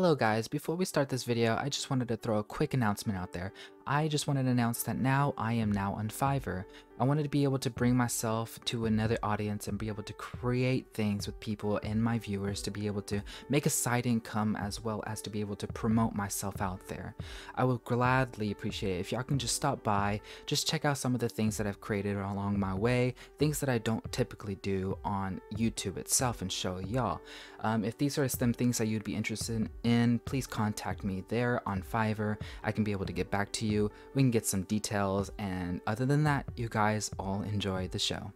Hello guys, before we start this video, I just wanted to throw a quick announcement out there. I just wanted to announce that I am now on Fiverr. I wanted to be able to bring myself to another audience and be able to create things with people and my viewers to be able to make a side income as well as to be able to promote myself out there. I would gladly appreciate it if y'all can just stop by, just check out some of the things that I've created along my way, things that I don't typically do on YouTube itself and show y'all. If these are some things that you'd be interested in, please contact me there on Fiverr. I can be able to get back to you. We can get some details, and other than that, you guys all enjoy the show.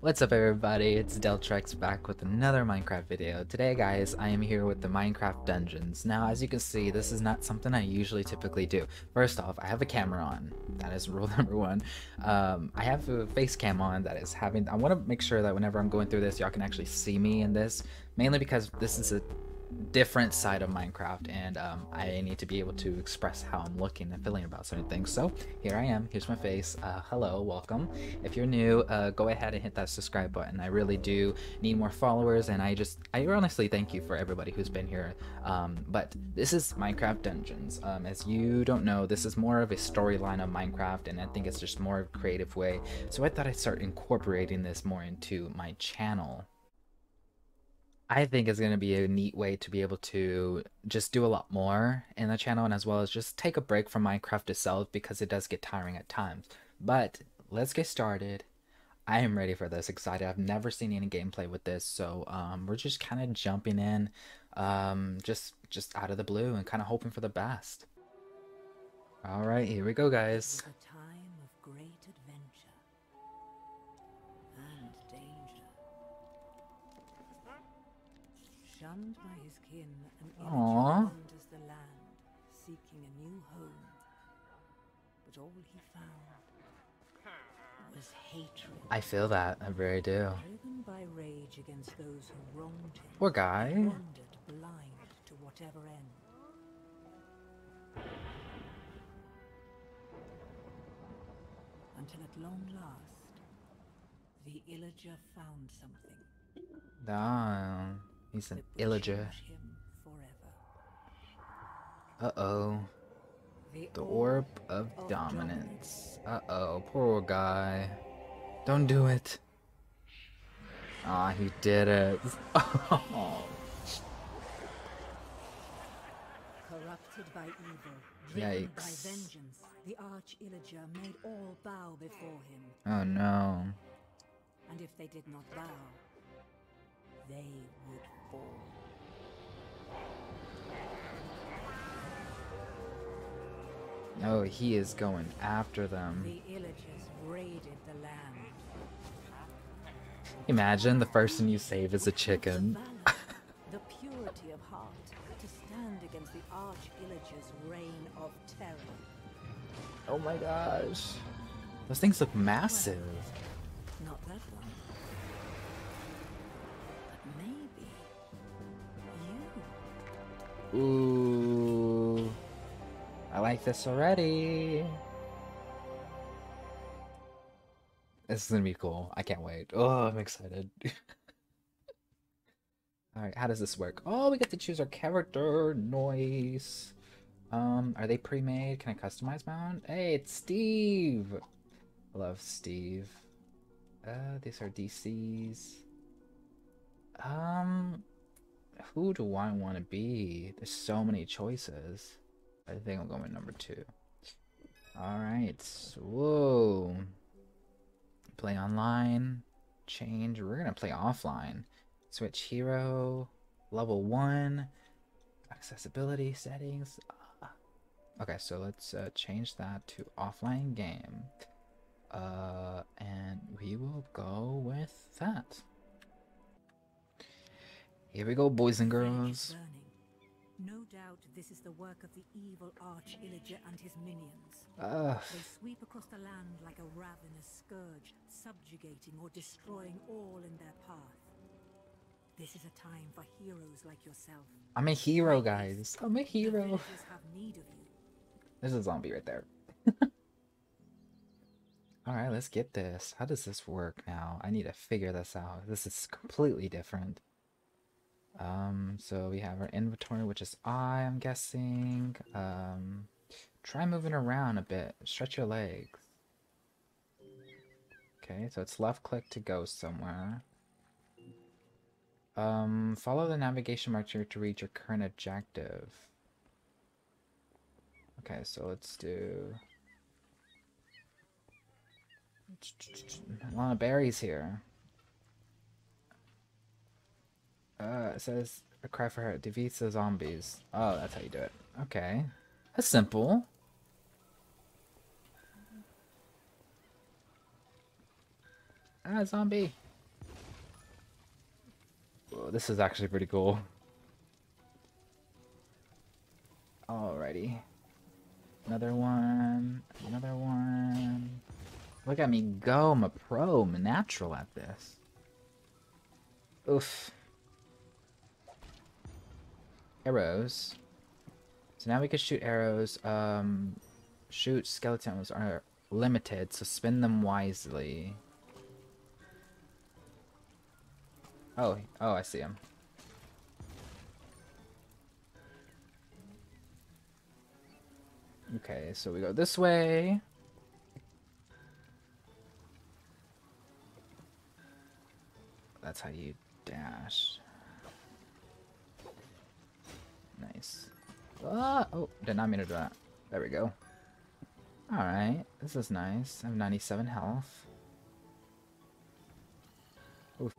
What's up everybody, it's Deltrexx back with another Minecraft video. Today guys, I am here with the Minecraft Dungeons. Now as you can see, this is not something I usually typically do. First off, I have a camera on. That is rule number one. I have a face cam on that is having... I want to make sure that whenever I'm going through this, y'all can actually see me in this. Mainly because this is a different side of Minecraft, and I need to be able to express how I'm looking and feeling about certain things. So here I am, here's my face. Hello, welcome. If you're new, go ahead and hit that subscribe button. I really do need more followers, and I honestly thank you for everybody who's been here. But this is Minecraft Dungeons. As you don't know, this is more of a storyline of Minecraft, and I think it's just more of a creative way. So I thought I'd start incorporating this more into my channel. I think it's going to be a neat way to be able to just do a lot more in the channel, and as well as just take a break from Minecraft itself because it does get tiring at times. But let's get started. I am ready for this, excited. I've never seen any gameplay with this, so we're just kind of jumping in just out of the blue and kind of hoping for the best. All right, here we go, guys. Shunned by his kin and wanders the land, seeking a new home. But all he found was hatred. I feel that, I really do. Driven by rage against those who wronged him. Poor guy. He wandered blind to whatever end. Until at long last, the Illager found something. Ah. He's an Illager. Uh-oh. The Orb of Dominance. Uh-oh, poor guy. Don't do it. Aw, he did it. Corrupted by evil, driven by vengeance, the Arch-Illager made all bow before him. Oh no. And if they did not bow, they would fall. Oh, he is going after them. The Illagers raided the land. Imagine the person you save is a chicken. The, the purity of heart to stand against the Arch-Illager's reign of terror. Oh my gosh. Those things look massive. Well, not that one. Ooh, I like this already. This is gonna be cool. I can't wait. Oh, I'm excited. All right, how does this work? Oh, we get to choose our character. Nice. Are they pre-made? Can I customize my own? Hey, it's Steve. I love Steve. These are DCs. Who do I want to be? There's so many choices. I think I'll go with number 2. Alright. Whoa. Play online. Change. We're going to play offline. Switch hero. Level 1. Accessibility settings. Okay, so let's change that to offline game. And we will go with that. Here we go, boys and girls. No doubt this is the work of the evil Arch-Illager and his minions. They sweep across the land like a ravenous scourge, subjugating or destroying all in their path. This is a time for heroes like yourself. I'm a hero, guys. I'm a hero. Have need of you. There's a zombie right there. Alright, let's get this. How does this work now? I need to figure this out. This is completely different. So we have our inventory, which is I, I'm guessing. Try moving around a bit. Stretch your legs. Okay, so it's left click to go somewhere. Follow the navigation marker to reach your current objective. Okay, so let's do... a lot of berries here. It says a cry for her. Defeats the zombies. Oh, that's how you do it. Okay. That's simple. Ah, zombie. Whoa, this is actually pretty cool. Alrighty. Another one. Another one. Look at me go. I'm a pro. I'm a natural at this. Oof. Arrows. So now we can shoot arrows. Shoot skeletons are limited, so spin them wisely. Oh, oh, I see him. Okay, so we go this way. That's how you dash. Nice. Oh, did not mean to do that. There we go. Alright, this is nice. I have 97 health. Oof.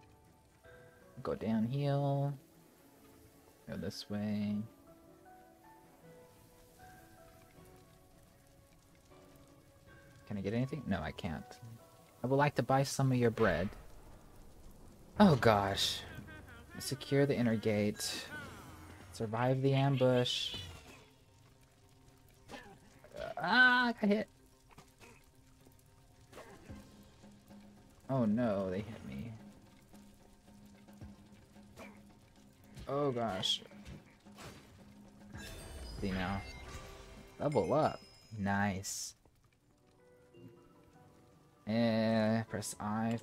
Go downhill. Go this way. Can I get anything? No, I can't. I would like to buy some of your bread. Oh gosh. Secure the inner gate. Survive the ambush. Ah, I got hit. Oh no, they hit me. Oh gosh. See now. Level up. Nice. And press I.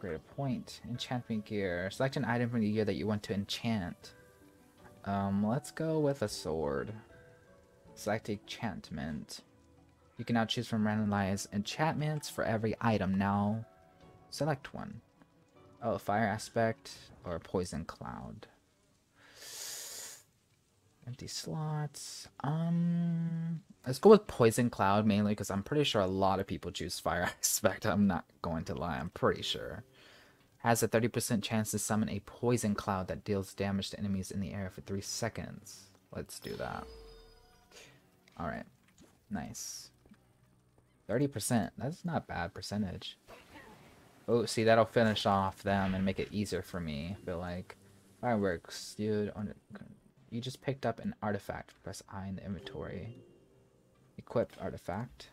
Create a point. Enchantment gear. Select an item from the gear that you want to enchant. Let's go with a sword. Select enchantment. You can now choose from randomized enchantments for every item now. Select one. Oh, fire aspect or poison cloud. Empty slots. Let's go with poison cloud mainly because I'm pretty sure a lot of people choose fire aspect. I'm not going to lie. I'm pretty sure. Has a 30% chance to summon a poison cloud that deals damage to enemies in the air for 3 seconds. Let's do that. Alright. Nice. 30%. That's not a bad percentage. Oh, see, that'll finish off them and make it easier for me. But like, fireworks. You just picked up an artifact. Press I in the inventory. Equip artifact.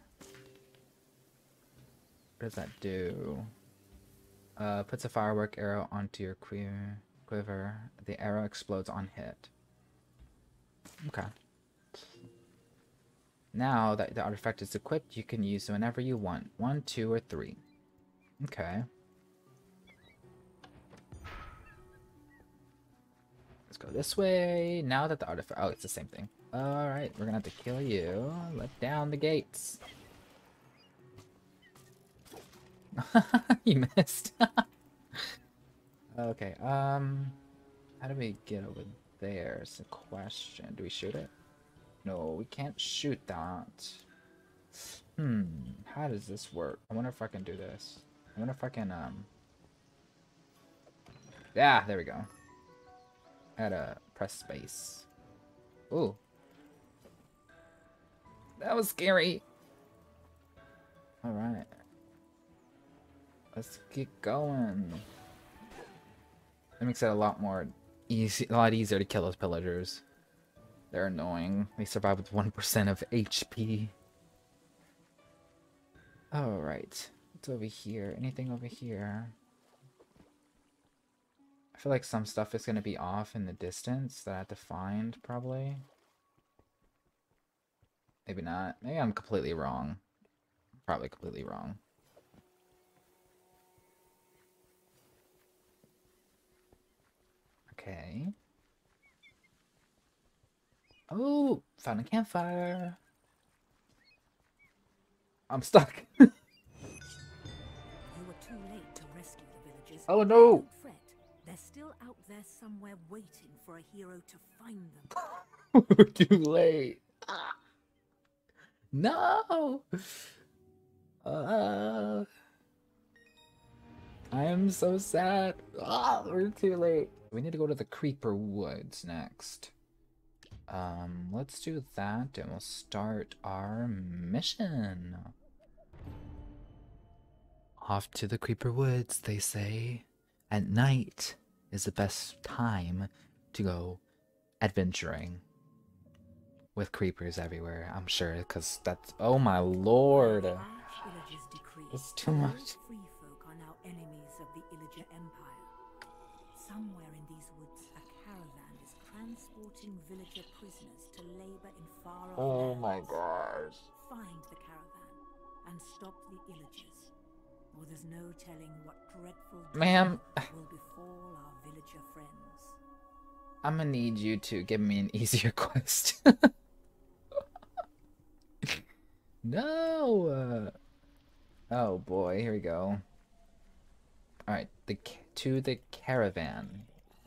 What does that do? Puts a firework arrow onto your quiver. The arrow explodes on hit. Okay. Now that the artifact is equipped, you can use it whenever you want. 1, 2, or 3. Okay. Let's go this way. Now that the artifact... oh, it's the same thing. Alright, we're gonna have to kill you. Let down the gates. You missed. Okay, how do we get over there? It's a question. Do we shoot it? No, we can't shoot that. How does this work? I wonder if I can do this. I wonder if I can, yeah, there we go. I gotta press space. Ooh. That was scary. Alright. Let's get going. That makes it a lot easier to kill those pillagers. They're annoying. They survive with 1% of HP. Alright. What's over here? Anything over here? I feel like some stuff is going to be off in the distance that I have to find, probably. Maybe not. Maybe I'm completely wrong. Probably completely wrong. Okay. Oh, found a campfire. I'm stuck. You were too late to rescue the villagers. Oh no! Don't fret. They're still out there somewhere waiting for a hero to find them. We're too late. Ah. No! I am so sad. Ah, we're too late. We need to go to the Creeper Woods next. Let's do that and we'll start our mission. Off to the Creeper Woods, they say. At night is the best time to go adventuring. With creepers everywhere, I'm sure, because that's... Oh my lord! It's too much. Free folk are now enemies of the Illager Empire. Somewhere in these woods, a caravan is transporting villager prisoners to labor in far-off lands. Oh my gosh. Find the caravan and stop the Illagers, or there's no telling what dreadful will befall our villager friends. I'm gonna need you to give me an easier quest. No! Oh boy, here we go. Alright, to the caravan,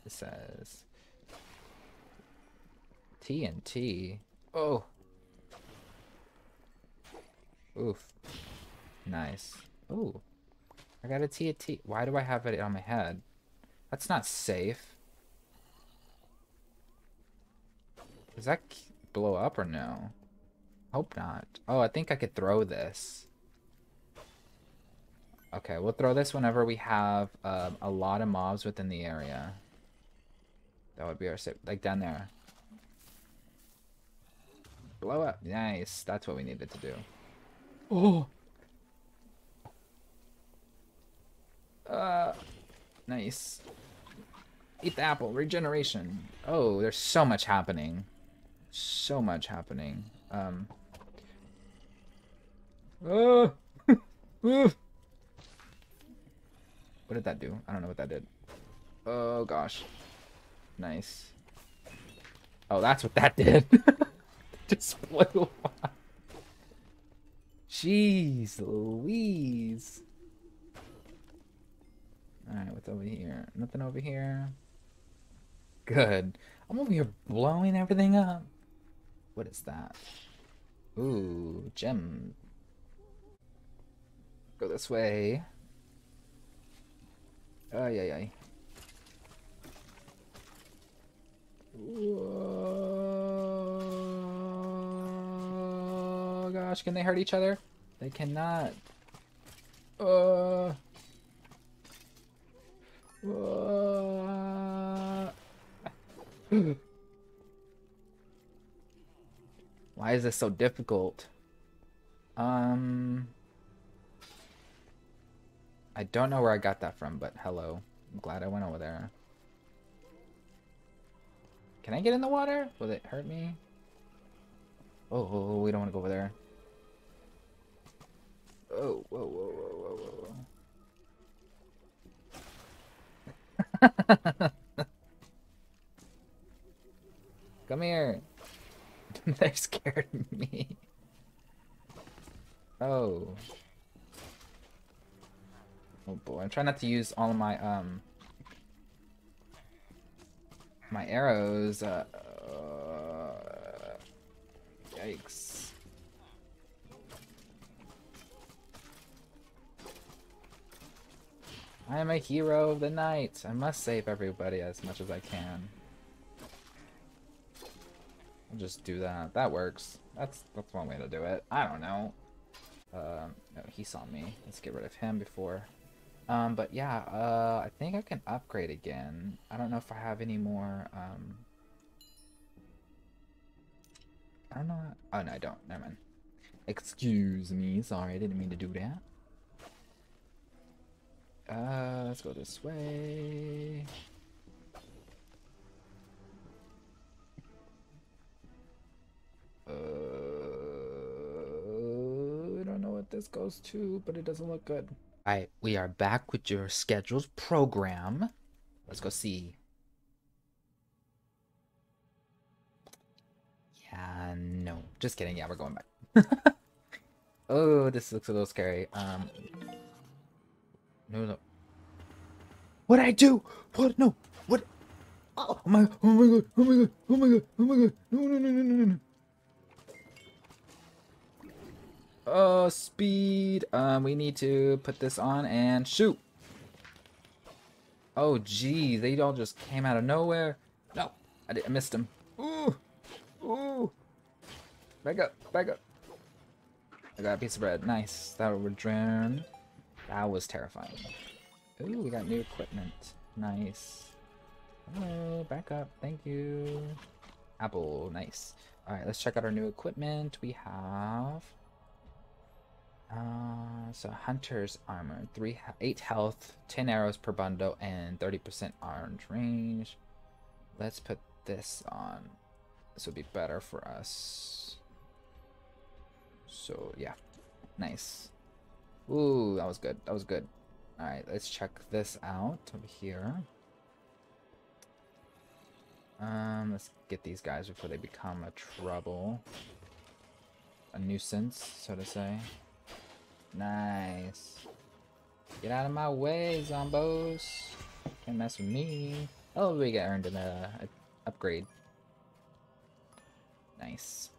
it says. TNT. Oh! Oof. Nice. Ooh. I got a TNT. Why do I have it on my head? That's not safe. Does that blow up or no? Hope not. Oh, I think I could throw this. Okay, we'll throw this whenever we have a lot of mobs within the area. That would be our safe, like down there. Blow up. Nice. That's what we needed to do. Oh! Nice. Eat the apple. Regeneration. Oh, there's so much happening. So much happening. Oh! What did that do? I don't know what that did. Oh, gosh. Nice. Oh, that's what that did. Just blew up. Jeez Louise. Alright, what's over here? Nothing over here. Good. I'm over here blowing everything up. What is that? Ooh, gem. Go this way. Ay, ay, ay. Oh, gosh. Can they hurt each other? They cannot. Why is this so difficult? I don't know where I got that from, but hello. I'm glad I went over there. Can I get in the water? Will it hurt me? Oh, we don't want to go over there. Oh, whoa, whoa, whoa, whoa, whoa, whoa. Come here. They scared me. Oh. Oh boy, I'm trying not to use all of my arrows. Yikes. I am a hero of the night. I must save everybody as much as I can. I'll just do that. That works. That's one way to do it. I don't know. No, he saw me. Let's get rid of him before. But yeah, I think I can upgrade again. I don't know if I have any more. I don't know. Oh no, I don't. Never mind. Excuse me. Sorry, I didn't mean to do that. Let's go this way. I don't know what this goes to, but it doesn't look good. Alright, we are back with your schedules program. Let's go see. No, just kidding. Yeah, we're going back. Oh, this looks a little scary. No. What'd I do? What? No. What? Oh my! Oh my god! Oh my god! Oh my god! Oh my god! No! Speed. We need to put this on and shoot. Oh, gee, they all just came out of nowhere. No, I missed him. Ooh, ooh. Back up, back up. I got a piece of bread. Nice. That would drown. That was terrifying. Ooh, we got new equipment. Nice. Hello, back up. Thank you. Apple. Nice. All right, let's check out our new equipment. We have. So hunter's armor, 8 health, 10 arrows per bundle, and 30% orange range. Let's put this on. This would be better for us. So yeah, nice. Ooh, that was good. That was good. All right, let's check this out over here. Let's get these guys before they become a trouble, a nuisance, so to say. Nice. Get out of my way, zombos. Can't mess with me. Oh, we got earned an upgrade. Nice.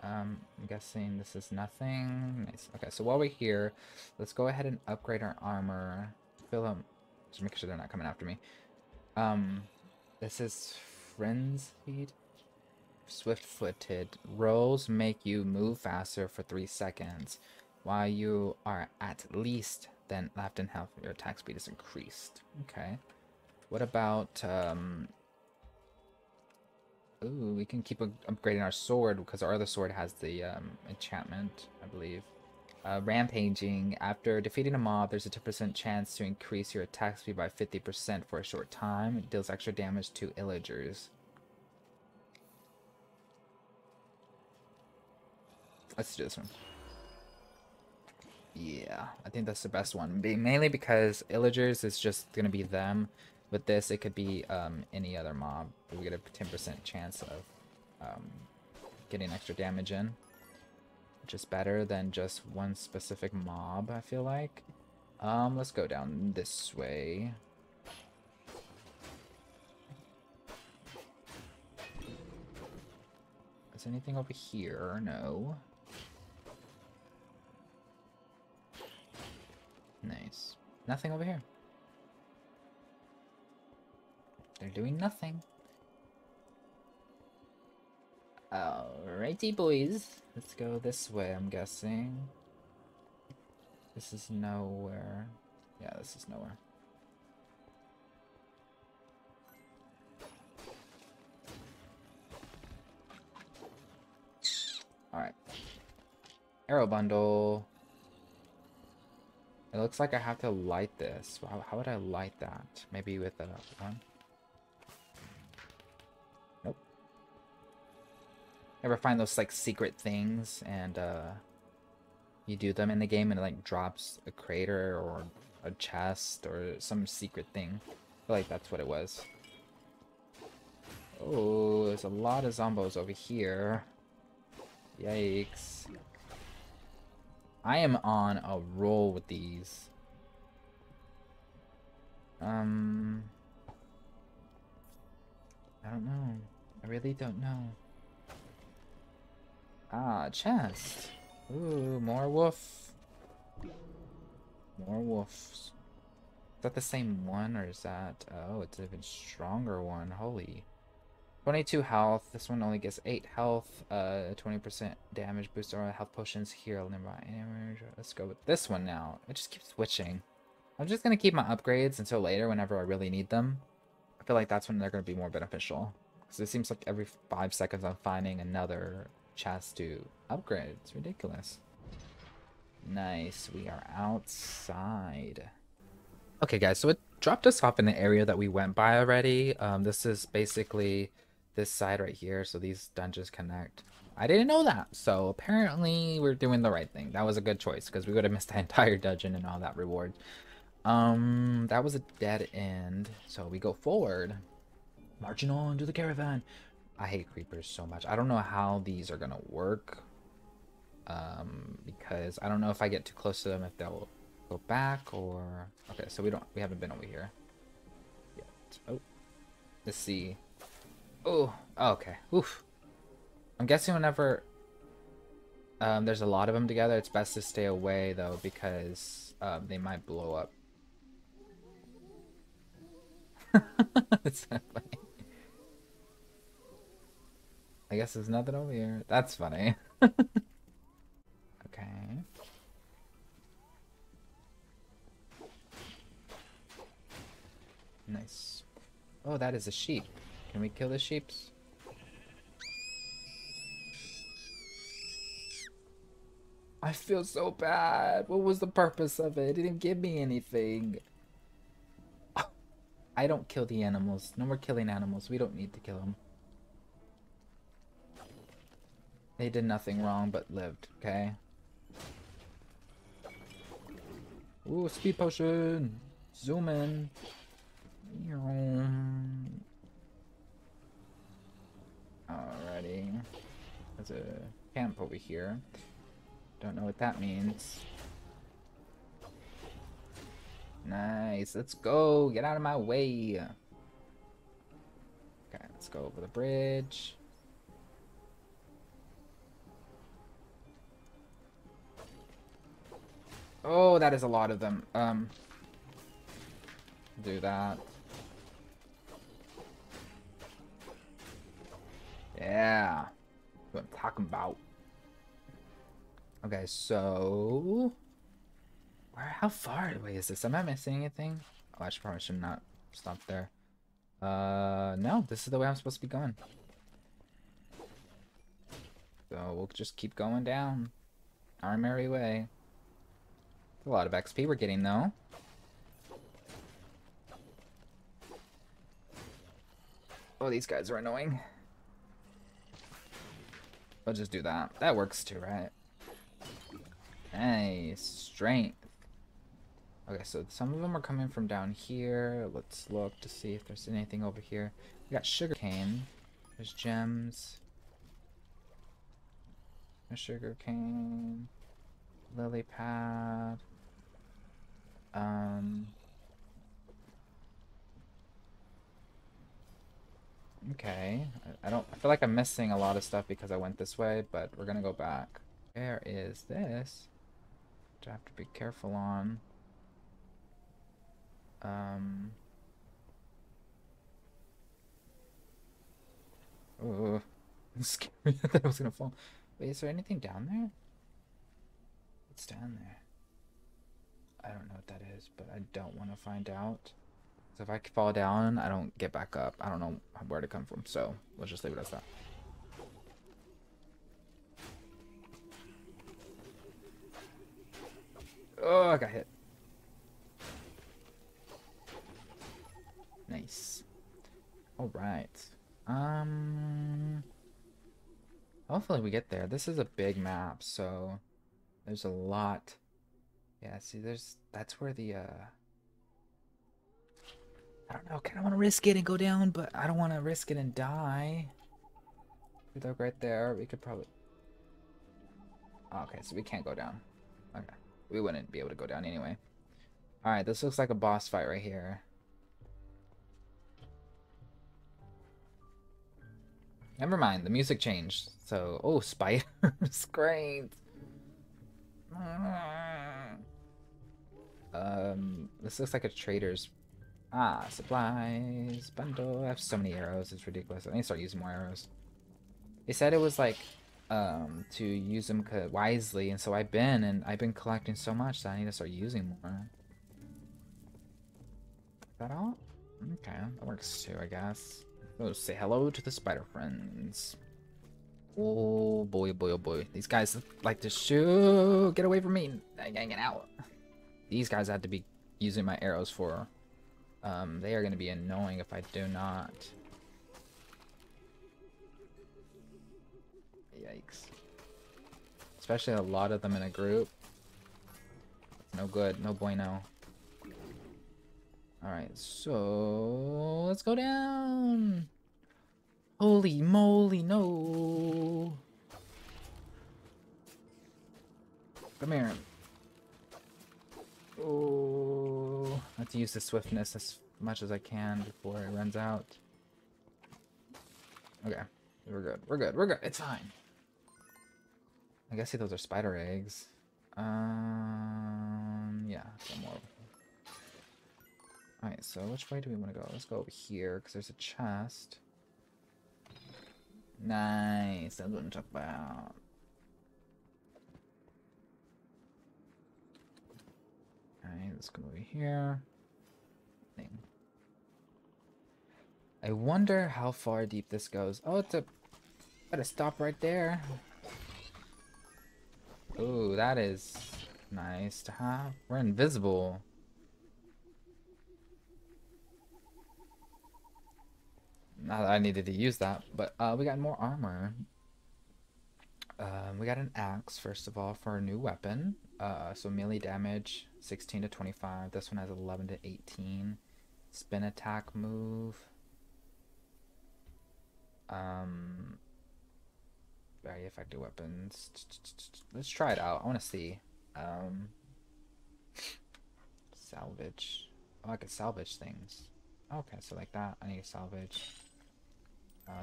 I'm guessing this is nothing. Nice. Okay, so while we're here, let's go ahead and upgrade our armor. Fill them. Just make sure they're not coming after me. This is frenzied. Swift-footed. Rolls make you move faster for 3 seconds. While you are at least then left in health, your attack speed is increased. Okay. What about ooh, we can keep upgrading our sword because our other sword has the enchantment, I believe. Rampaging. After defeating a mob, there's a 10% chance to increase your attack speed by 50% for a short time. It deals extra damage to illagers. Let's do this one. Yeah, I think that's the best one. Mainly because Illagers is just going to be them. With this, it could be any other mob. We get a 10% chance of getting extra damage in. Which is better than just one specific mob, I feel like. Let's go down this way. Is there anything over here? No. Nice. Nothing over here. They're doing nothing. Alrighty, boys. Let's go this way, I'm guessing. This is nowhere. Yeah, this is nowhere. Alright. Arrow bundle. It looks like I have to light this. How would I light that? Maybe with a one? Nope. Ever find those like secret things and you do them in the game and it like drops a crater or a chest or some secret thing? I feel like that's what it was. Oh, there's a lot of zombos over here. Yikes. I am on a roll with these. I don't know. I really don't know. Ah, chest. Ooh, more wolf. More wolves. Is that the same one or is that... Oh, it's an even stronger one. Holy... 22 health. This one only gets 8 health. 20% damage boost or health potions here. Let's go with this one now. It just keeps switching. I'm just gonna keep my upgrades until later whenever I really need them. I feel like that's when they're gonna be more beneficial. Because it seems like every 5 seconds I'm finding another chance to upgrade. It's ridiculous. Nice. We are outside. Okay, guys. So it dropped us off in the area that we went by already. This is basically... this side right here, so these dungeons connect. I didn't know that, so apparently we're doing the right thing. That was a good choice because we would have missed the entire dungeon and all that reward. That was a dead end, so we go forward, marching on to the caravan. I hate creepers so much. I don't know how these are gonna work, because I don't know if I get too close to them if they'll go back or... Okay, so we haven't been over here yet. Oh, let's see. Oh, okay. Oof. I'm guessing whenever there's a lot of them together, it's best to stay away though, because they might blow up. It's so funny. I guess there's nothing over here. That's funny. Okay. Nice. Oh, that is a sheep. Can we kill the sheeps? I feel so bad. What was the purpose of it? It didn't give me anything. Oh, I don't kill the animals. No more killing animals. We don't need to kill them. They did nothing wrong but lived, okay? Ooh, speed potion! Zoom in! Alrighty. There's a camp over here. Don't know what that means. Nice, let's go! Get out of my way! Okay, let's go over the bridge. Oh, that is a lot of them. Do that. Yeah. That's what I'm talking about. Okay, so... how far away is this? Am I missing anything? Oh, I probably should not stop there. No, this is the way I'm supposed to be going. So we'll just keep going down our merry way. A lot of XP we're getting though. Oh, these guys are annoying. I'll just do that. That works too, right? Nice. Strength. Okay, so some of them are coming from down here. Let's look to see if there's anything over here. We got sugarcane. There's gems. There's sugarcane. Lily pad. Okay, I feel like I'm missing a lot of stuff because I went this way, but we're gonna go back. Where is this? Which I have to be careful on. Oh, I'm scared that I was gonna fall. Wait, is there anything down there? What's down there? I don't know what that is, but I don't want to find out. So if I fall down, I don't get back up. I don't know where to come from, so let's just leave it as that. Oh, I got hit. Nice. All right. Hopefully we get there. This is a big map, so there's a lot. Yeah, see, that's where the, I don't know, kind of want to risk it and go down, but I don't want to risk it and die. We look right there, we could probably... Oh, okay, so we can't go down. Okay, we wouldn't be able to go down anyway. Alright, this looks like a boss fight right here. Never mind, the music changed, so... Oh, spiders, great! This looks like a trader's... Ah, supplies, bundle... I have so many arrows, it's ridiculous. I need to start using more arrows. They said it was like, to use them wisely, and so I've been collecting so much that I need to start using more. Is that all? Okay, that works too, I guess. Oh, say hello to the spider friends. Oh boy, boy, oh boy. These guys like to shoot. Get away from me. I gotta get out. These guys I have to be using my arrows for. They are going to be annoying if I do not. Yikes. Especially a lot of them in a group. No good. No bueno. Alright, so let's go down. Holy moly, no. Come here. Oh, I have to use the swiftness as much as I can before it runs out. Okay, we're good, we're good, we're good. It's fine. I guess those are spider eggs. Yeah, some more. Alright, so which way do we want to go? Let's go over here, because there's a chest. Nice, that's what I'm talking about. Alright, let's go over here. Thing. I wonder how far deep this goes. Oh, it's a... gotta stop right there. Ooh, that is nice to have. We're invisible. Not that I needed to use that, but we got more armor. We got an axe, first of all, for a new weapon. So melee damage, 16 to 25. This one has 11 to 18. Spin attack move. Very effective weapons. Let's try it out. I want to see. Salvage. Oh, I could salvage things. Okay, so like that, I need to salvage.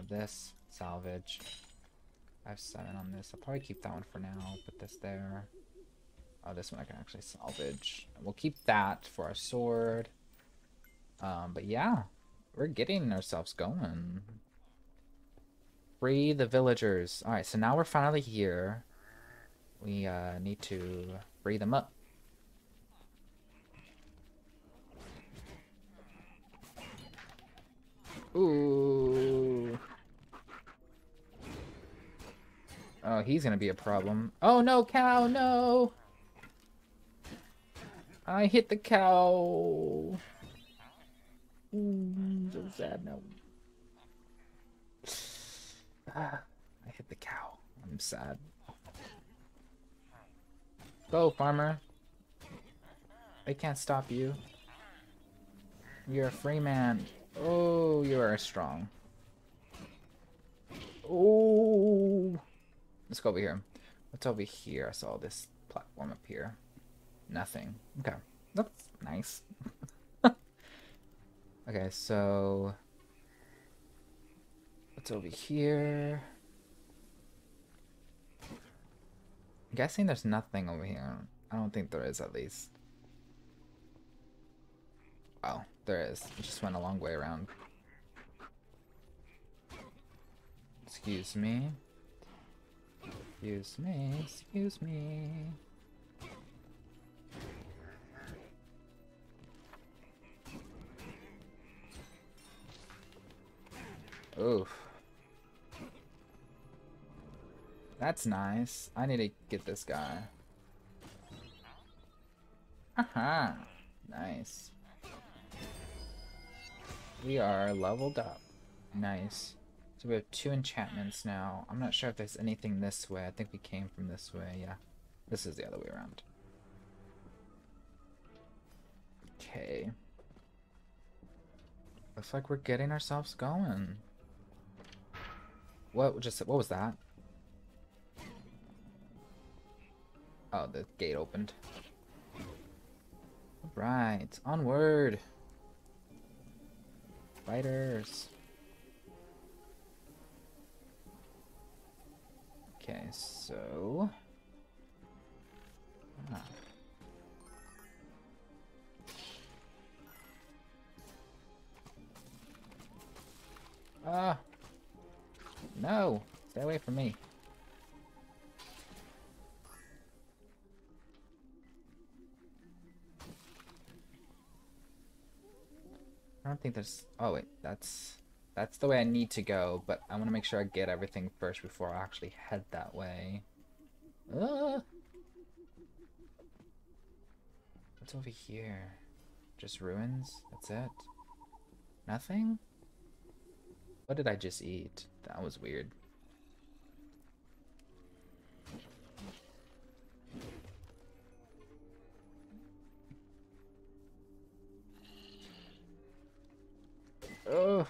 This, salvage. I have 7 on this. I'll probably keep that one for now. Put this there. Oh, this one I can actually salvage. We'll keep that for our sword. But yeah, we're getting ourselves going. Free the villagers. Alright, so now we're finally here. We need to free them up. Ooh. Oh, he's gonna be a problem. Oh no, cow, no! I hit the cow. So sad now. Ah, I hit the cow. I'm sad. Go, farmer. I can't stop you. You're a free man. Oh, you are strong. Oh, let's go over here. What's over here? I saw this platform up here. Nothing. Okay, that's nice. Okay, so what's over here? I'm guessing there's nothing over here. I don't think there is, at least. Oh, there is. It just went a long way around. Excuse me. Excuse me. Excuse me. Oof. That's nice. I need to get this guy. Haha. Nice. We are leveled up. Nice. So we have 2 enchantments now. I'm not sure if there's anything this way. I think we came from this way. Yeah. This is the other way around. Okay. Looks like we're getting ourselves going. What was that? Oh, the gate opened. Alright, onward. Fighters. Okay, so no, stay away from me. I don't think there's... oh wait, that's the way I need to go, but I want to make sure I get everything first before I actually head that way. What's over here? Just ruins? That's it? Nothing? What did I just eat? That was weird. Oh.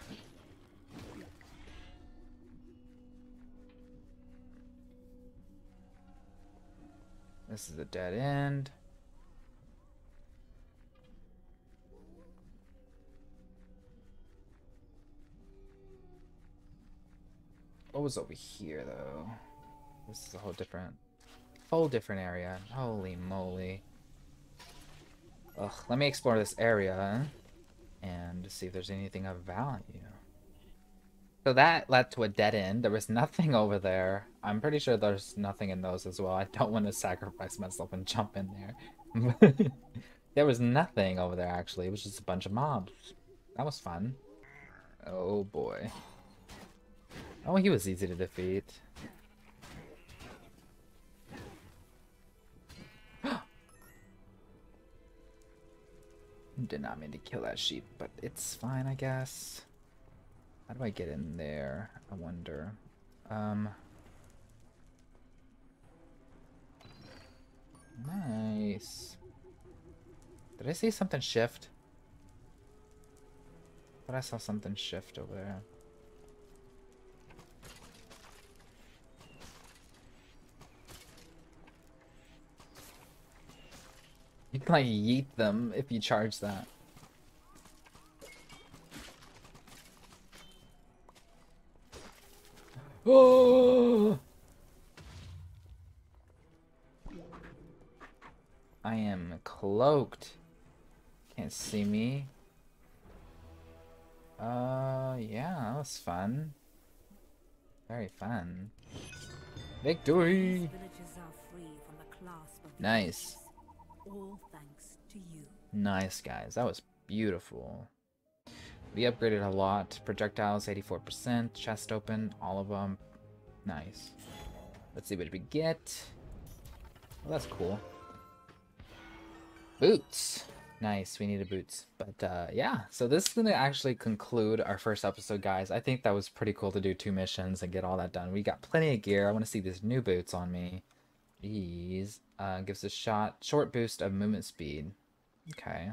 This is a dead end. What was over here, though? This is a whole different area. Holy moly. Ugh, let me explore this area and see if there's anything of value. So that led to a dead end. There was nothing over there. I'm pretty sure there's nothing in those as well. I don't want to sacrifice myself and jump in there. There was nothing over there, actually. It was just a bunch of mobs. That was fun. Oh, boy. Oh, he was easy to defeat. Did not mean to kill that sheep, but it's fine, I guess. How do I get in there? I wonder. Nice. Did I see something shift? I thought I saw something shift over there. You can, like, yeet them if you charge that. Oh! I am cloaked. Can't see me. Yeah, that was fun. Very fun. Victory! Nice. All thanks to you. Nice, guys. That was beautiful. We upgraded a lot. Projectiles, 84%. Chest open, all of them. Nice. Let's see what we get. Well, that's cool. Boots. Nice. We needed boots. But, yeah. So this is going to actually conclude our first episode, guys. I think that was pretty cool to do 2 missions and get all that done. We got plenty of gear. I want to see these new boots on me. These gives a short boost of movement speed. Okay.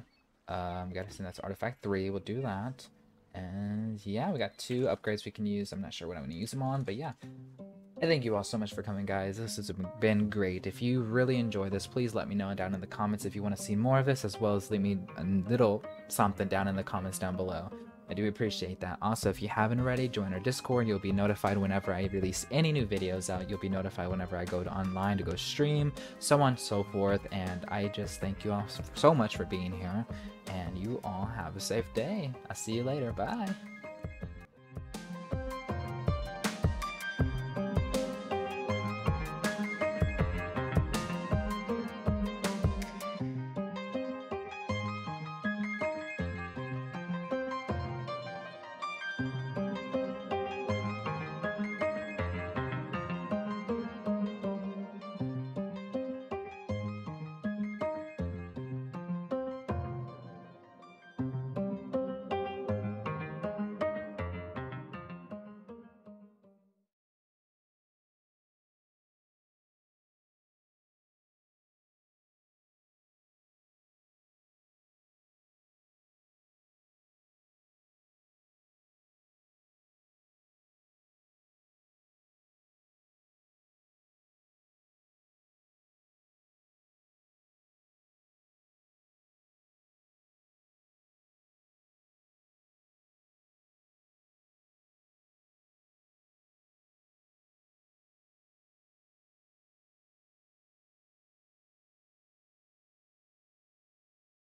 We got to send that's artifact 3. We'll do that. And yeah, we got 2 upgrades we can use. I'm not sure what I'm going to use them on, but yeah. And thank you all so much for coming, guys. This has been great. If you really enjoy this, please let me know down in the comments if you want to see more of this, as well as leave me a little something down in the comments down below. I do appreciate that. Also, if you haven't already, join our Discord. You'll be notified whenever I release any new videos out. You'll be notified whenever I go to online to go stream, so on and so forth. And I just thank you all so much for being here. And you all have a safe day. I'll see you later. Bye.